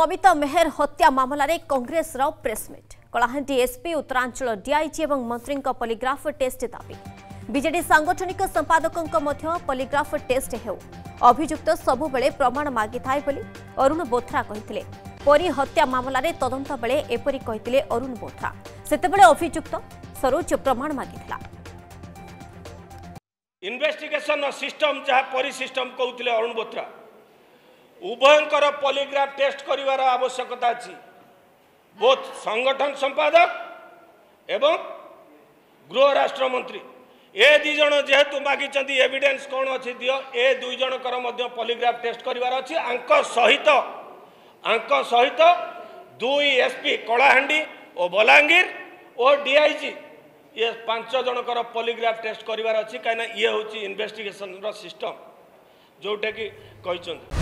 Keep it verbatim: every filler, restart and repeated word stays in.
ममिता मेहर हत्या मामला रे कांग्रेस रा press meet. Kalahandi SP Uttaranchal DIG एवं मंत्री पॉलीग्राफ टेस्ट दाबी। बीजेडी सांगठनिक संपादकों मध्य पॉलीग्राफ टेस्ट हेउ अभियुक्त सबु बेले प्रमाण मागी थाए बोली अरुण बोथ्रा कहिथिले। परी हत्या मामला रे तदंत बेले एपरी कहिथिले अरुण बोथ्रा। सेतेबेले अभियुक्त सर्वोच्च प्रमाण मागीथिला। इन्वेस्टिगेशन सिस्टम जहा परी सिस्टम कहउथिले अरुण बोथ्रा उभयंकर पॉलीग्राफ टेस्ट करिवार आवश्यकता अछि। बोथ संगठन संपादक एवं गृह राष्ट्र मंत्री ए दु जण जेहेतु मागिचंती एविडेंस कोन अछि दियो। ए दु जणकर मध्य पॉलीग्राफ टेस्ट करिवार अछि। आंक सहित आंक सहित दुई एसपी कलाहांडी और बलांगीर और डीआईजी ये पांच जणकर पॉलीग्राफ टेस्ट करिवार अछि। काना ये होछि इन्वेस्टिगेशन रो सिस्टम जोटा कि कहइचंती।